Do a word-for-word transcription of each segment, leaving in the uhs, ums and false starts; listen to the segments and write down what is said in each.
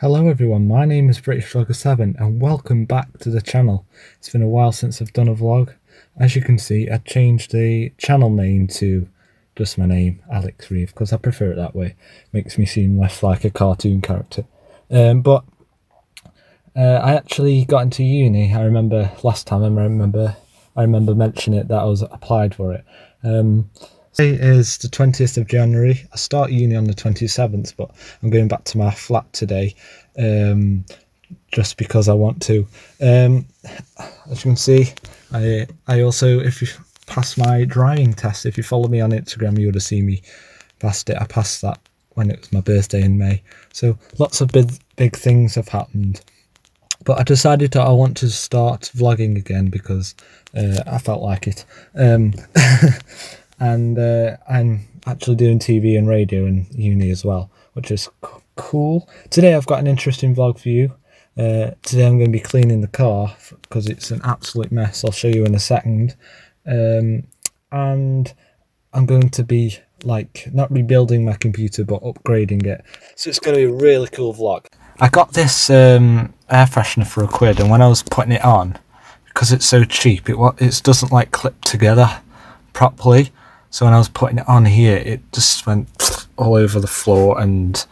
Hello everyone, my name is British Vlogger seven and welcome back to the channel. It's been a while since I've done a vlog. As you can see, I changed the channel name to just my name, Alex Reeve, because I prefer it that way. Makes me seem less like a cartoon character. Um, but uh, I actually got into uni. I remember last time, I remember I remember mentioning it that I was applied for it. Um, Today is the twentieth of January. I start uni on the twenty-seventh, but I'm going back to my flat today um, just because I want to. Um, as you can see, I I also, if you pass my driving test, if you follow me on Instagram, you would have seen me passed it. I passed that when it was my birthday in May. So lots of big, big things have happened. But I decided that I want to start vlogging again because uh, I felt like it. Um, and uh, I'm actually doing T V and radio in uni as well, which is cool. Today I've got an interesting vlog for you. Uh, today I'm going to be cleaning the car because it's an absolute mess. I'll show you in a second. Um, and I'm going to be, like, not rebuilding my computer but upgrading it. So it's going to be a really cool vlog. I got this um, air freshener for a quid, and when I was putting it on, because it's so cheap, it, it doesn't, like, clip together properly. So when I was putting it on here, it just went all over the floor, and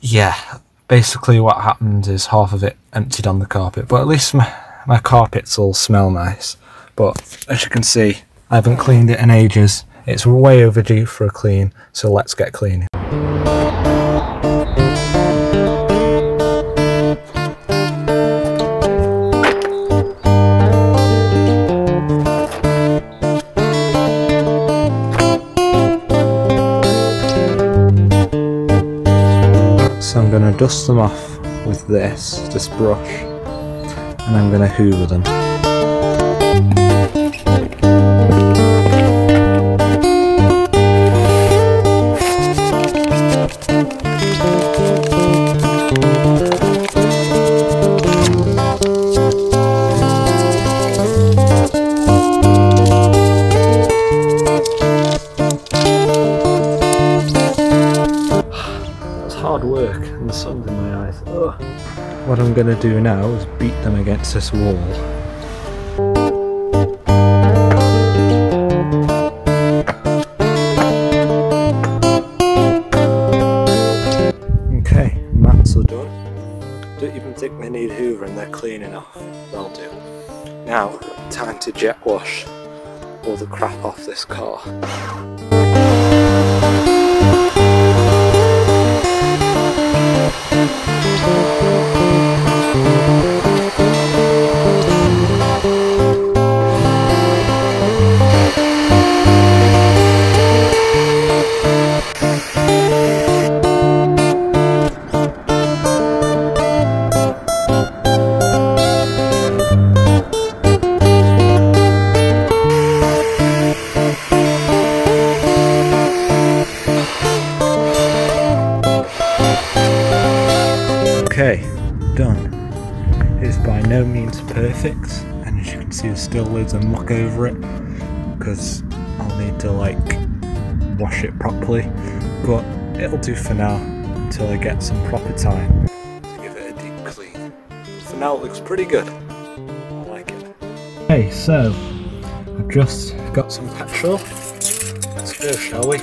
yeah, basically what happened is half of it emptied on the carpet. But at least my, my carpets all smell nice. But as you can see, I haven't cleaned it in ages. It's way overdue for a clean, so let's get cleaning. Dust them off with this, this brush, and I'm going to hoover them. What I'm going to do now is beat them against this wall. Okay, mats are done. Don't even think they need hoovering, they're clean enough. They'll do. Now, time to jet wash all the crap off this car. Okay, done. It's by no means perfect, and as you can see, there's still loads of muck over it because I'll need to, like, wash it properly, but it'll do for now until I get some proper time to give it a deep clean. For now it looks pretty good. I like it. Okay, so I've just got some petrol. Let's go, shall we?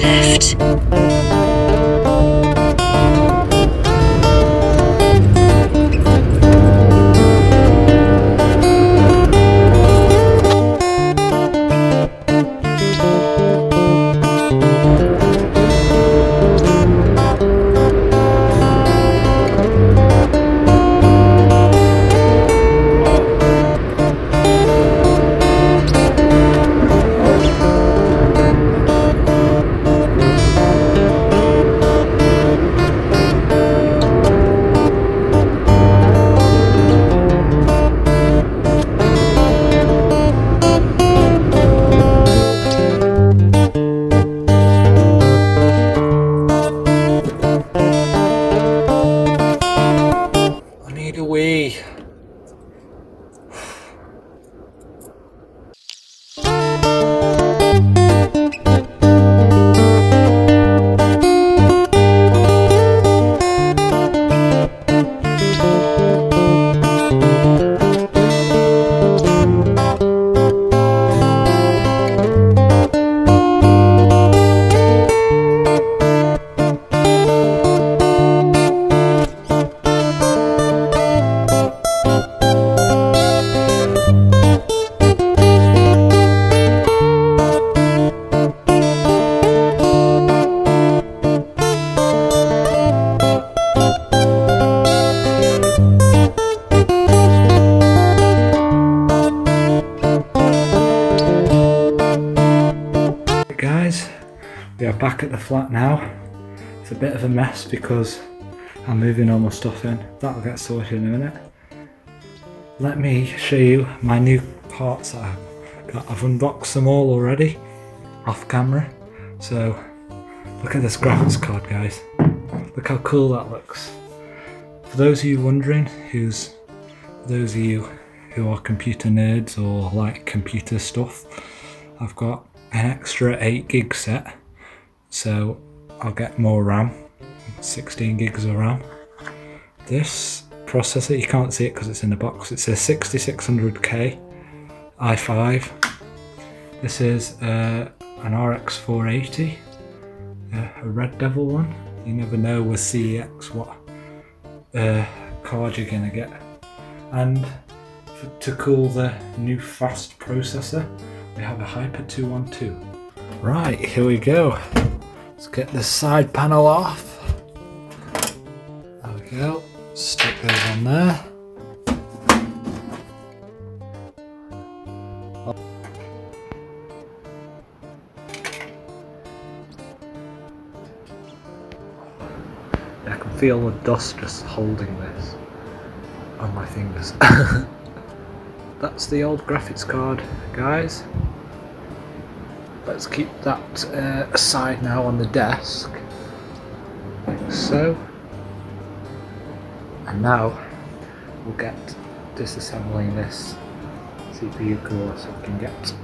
Left. back at the flat now. It's a bit of a mess because I'm moving all my stuff in. That'll get sorted in a minute. Let me show you my new parts that I've got. I've unboxed them all already off camera. So look at this graphics card, guys. Look how cool that looks. For those of you wondering, who's those of you who are computer nerds or like computer stuff, I've got an extra eight gig set, so I'll get more RAM, sixteen gigs of RAM. This processor, you can't see it because it's in the box, it's a sixty-six hundred K i five. This is uh, an R X four eighty, uh, a Red Devil one. You never know with C E X what uh, card you're going to get. And for, to cool the new fast processor, we have a Hyper two twelve. Right, here we go. Let's get the side panel off. There we go. Stick those on there. I can feel the dust just holding this on my fingers. That's the old graphics card, guys. Let's keep that uh, aside now on the desk, like so. And now we'll get disassembling this C P U core so we can get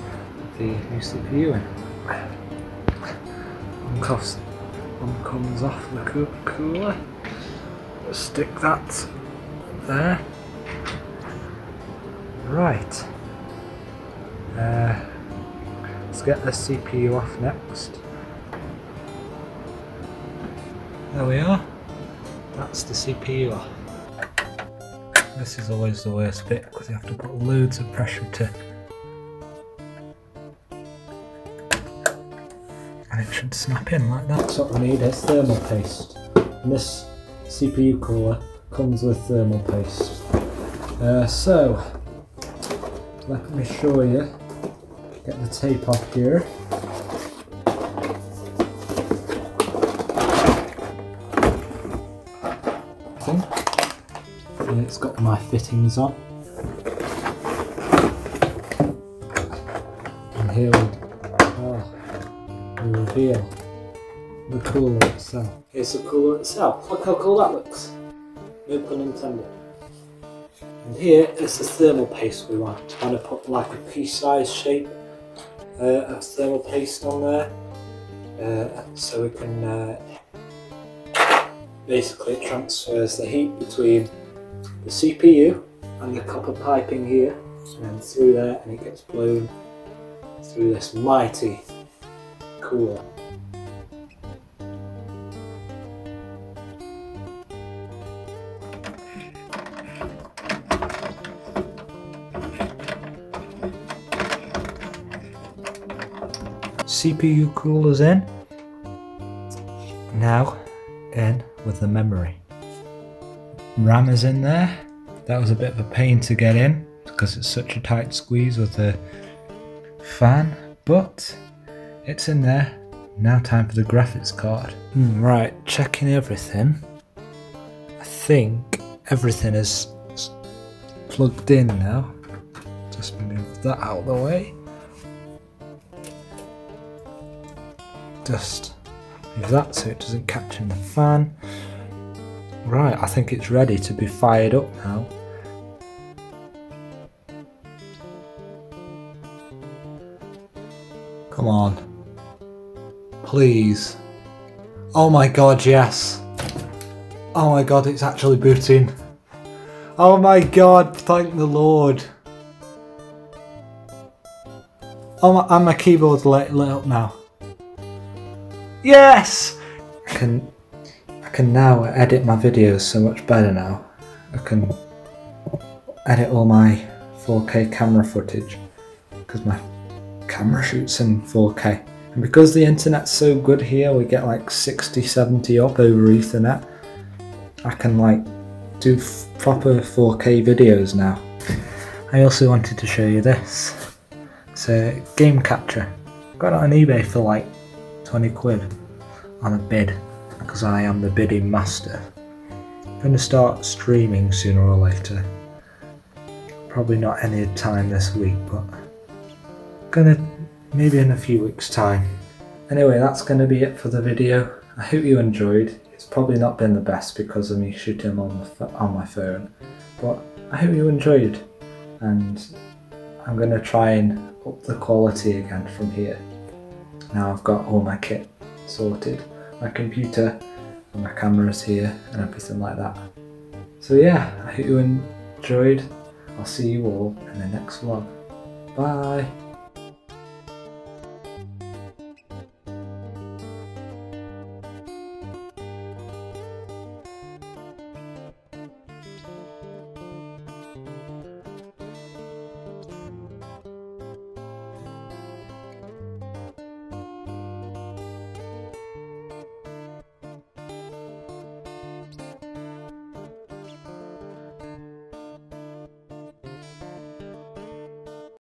the new C P U in. One comes, one comes off the cooler. Let's stick that there. Right, uh, let's get the C P U off next. There we are, that's the C P U off. This is always the worst bit because you have to put loads of pressure to, and it should snap in like that. So what we need is thermal paste, and this C P U cooler comes with thermal paste. Uh, so. Let me show you, get the tape off here. And it's got my fittings on. And here we, oh, we reveal the cooler itself. Here's the cooler itself. Look how cool that looks. No pun intended. And here is the thermal paste we want. I'm going to put like a pea-sized shape uh, of thermal paste on there, uh, so we can uh, basically transfers the heat between the C P U and the copper piping here, and then through there, and it gets blown through this mighty cooler. C P U cooler's in, now in with the memory. RAM is in there. That was a bit of a pain to get in because it's such a tight squeeze with the fan, but it's in there. Now time for the graphics card. Mm, right, checking everything. I think everything is plugged in now. Just move that out of the way. Just move that so it doesn't catch in the fan. Right, I think it's ready to be fired up now. Come on. Please. Oh my god, yes. Oh my god, it's actually booting. Oh my god, thank the Lord. Oh my, and my keyboard's lit, lit up now. Yes! I can, I can now edit my videos so much better now. I can edit all my four K camera footage because my camera shoots in four K. And because the internet's so good here, we get like sixty, seventy up over Ethernet. I can like do f proper four K videos now. I also wanted to show you this. It's a game capture. Got it on eBay for like twenty quid. and a bid, because I am the bidding master. I'm going to start streaming sooner or later. Probably not any time this week, but I'm gonna maybe in a few weeks' time. Anyway, that's going to be it for the video. I hope you enjoyed. It's probably not been the best because of me shooting on the on my phone, but I hope you enjoyed. And I'm going to try and up the quality again from here. Now I've got all my kit sorted, my computer and my cameras here and everything like that. So yeah, I hope you enjoyed. I'll see you all in the next vlog. Bye!